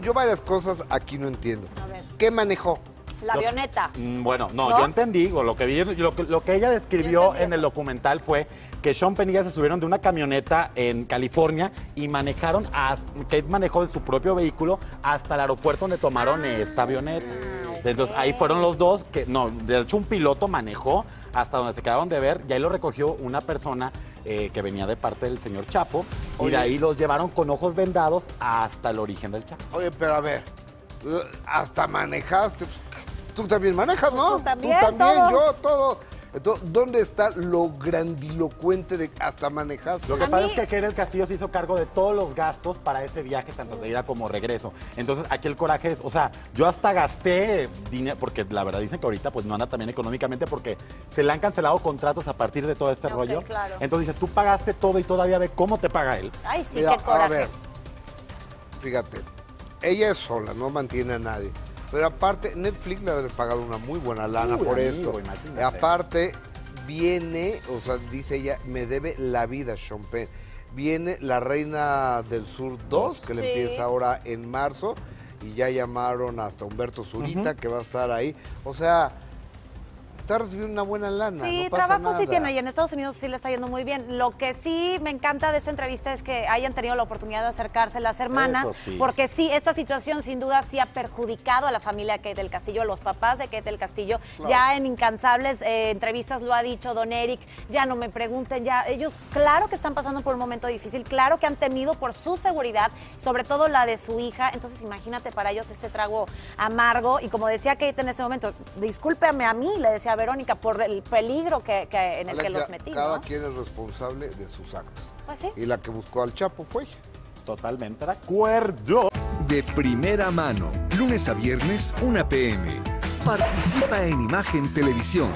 Yo varias cosas aquí no entiendo. A ver. ¿Qué manejó? La avioneta. Bueno, no, yo entendí, lo que ella describió en el documental fue que Sean Penn y ella se subieron de una camioneta en California y manejaron, Kate manejó de su propio vehículo hasta el aeropuerto donde tomaron esta avioneta. Entonces ahí fueron los dos, de hecho un piloto manejó hasta donde se quedaron de ver y ahí lo recogió una persona que venía de parte del señor Chapo y de ahí los llevaron con ojos vendados hasta el origen del Chapo. Oye, pero a ver, hasta manejaste... Tú también manejas, ¿no? Tú también, todos. Yo, todo. Entonces, ¿dónde está lo grandilocuente de hasta manejar? Lo que pasa es que Kate del Castillo se hizo cargo de todos los gastos para ese viaje, tanto de ida como regreso. Entonces, aquí el coraje es, o sea, yo hasta gasté dinero, porque la verdad dicen que ahorita pues no anda también económicamente porque se le han cancelado contratos a partir de todo este rollo. Claro. Entonces, dice, tú pagaste todo y todavía ve cómo te paga él. Ay, sí, mira, qué coraje. A ver, fíjate, ella es sola, no mantiene a nadie. Pero aparte, Netflix le ha pagado una muy buena lana por esto. Imagínate. Aparte, viene, o sea, dice ella, me debe la vida, Sean Penn. Viene la Reina del Sur 2, que le empieza ahora en marzo. Y ya llamaron hasta Humberto Zurita, que va a estar ahí. O sea, está recibiendo una buena lana. Sí, no pasa trabajo nada. Sí tiene, y en Estados Unidos sí le está yendo muy bien. Lo que sí me encanta de esta entrevista es que hayan tenido la oportunidad de acercarse las hermanas, porque sí, esta situación sin duda sí ha perjudicado a la familia de Kate del Castillo, a los papás de Kate del Castillo. Claro. Ya en incansables entrevistas lo ha dicho don Eric, ya no me pregunten, ya ellos claro que están pasando por un momento difícil, claro que han temido por su seguridad, sobre todo la de su hija. Entonces imagínate para ellos este trago amargo, y como decía Kate en ese momento, discúlpame a mí, le decía a Verónica, por el peligro que en el Alexia, que los metí. Cada quien es responsable de sus actos. ¿Ah, sí? Y la que buscó al Chapo fue ella. Totalmente de acuerdo. De primera mano, lunes a viernes, 1 p.m. Participa en Imagen Televisión.